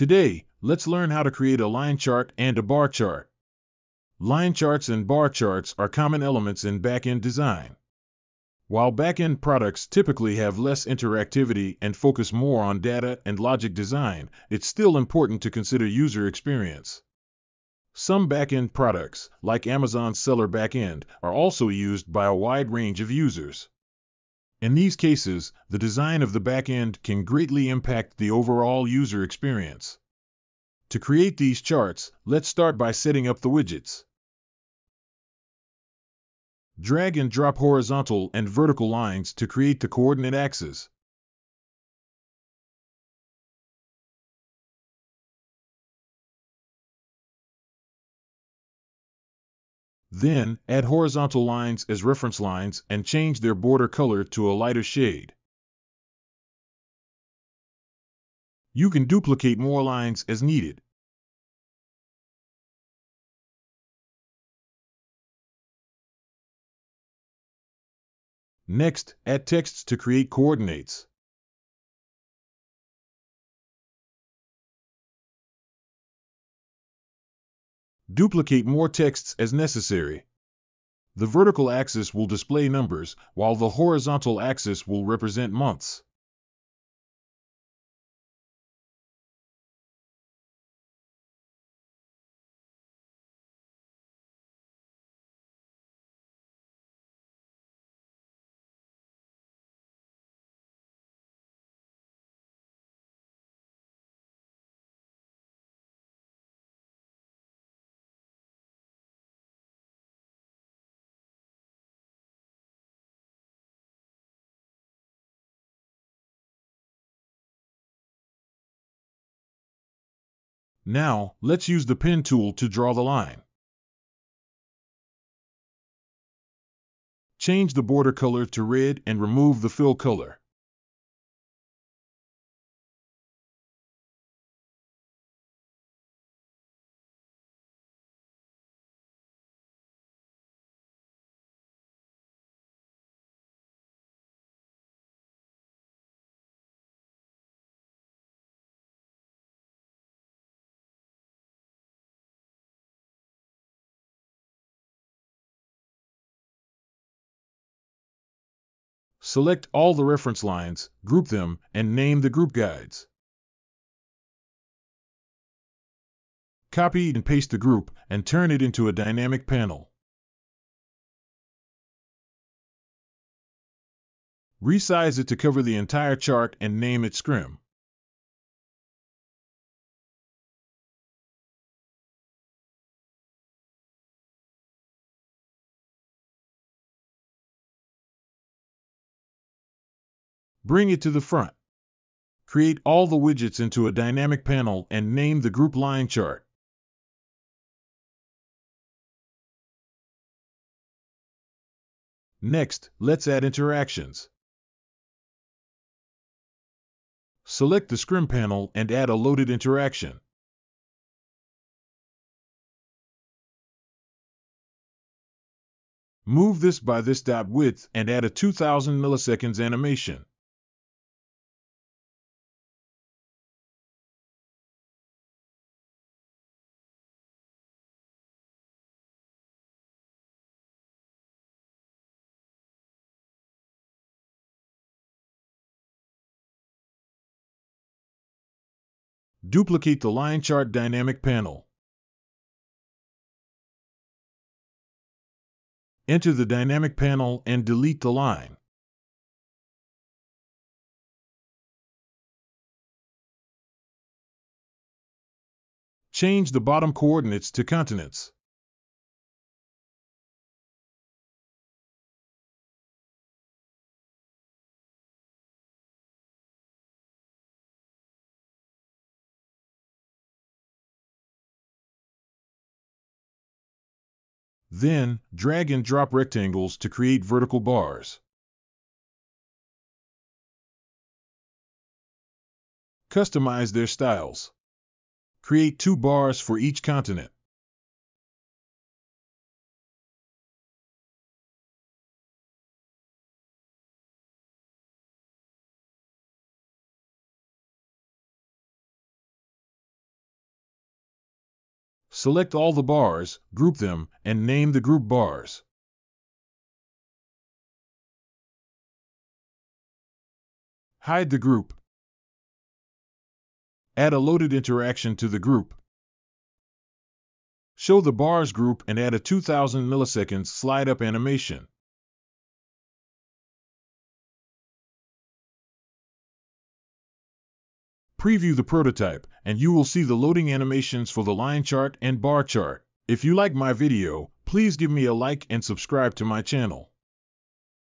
Today, let's learn how to create a line chart and a bar chart. Line charts and bar charts are common elements in back-end design. While back-end products typically have less interactivity and focus more on data and logic design, it's still important to consider user experience. Some back-end products, like Amazon's Seller backend, are also used by a wide range of users. In these cases, the design of the backend can greatly impact the overall user experience. To create these charts, let's start by setting up the widgets. Drag and drop horizontal and vertical lines to create the coordinate axes. Then, add horizontal lines as reference lines and change their border color to a lighter shade. You can duplicate more lines as needed. Next, add texts to create coordinates. Duplicate more texts as necessary. The vertical axis will display numbers, while the horizontal axis will represent months. Now, let's use the pen tool to draw the line. Change the border color to red and remove the fill color. Select all the reference lines, group them, and name the group guides. Copy and paste the group and turn it into a dynamic panel. Resize it to cover the entire chart and name it Scrim. Bring it to the front. Create all the widgets into a dynamic panel and name the group line chart. Next, let's add interactions. Select the Scrim panel and add a loaded interaction. Move this by this dot width and add a 2000 milliseconds animation. Duplicate the line chart dynamic panel. Enter the dynamic panel and delete the line. Change the bottom coordinates to continents. Then, drag and drop rectangles to create vertical bars. Customize their styles. Create 2 bars for each continent. Select all the bars, group them, and name the group bars. Hide the group. Add a loaded interaction to the group. Show the bars group and add a 2000 milliseconds slide-up animation. Preview the prototype, and you will see the loading animations for the line chart and bar chart. If you like my video, please give me a like and subscribe to my channel.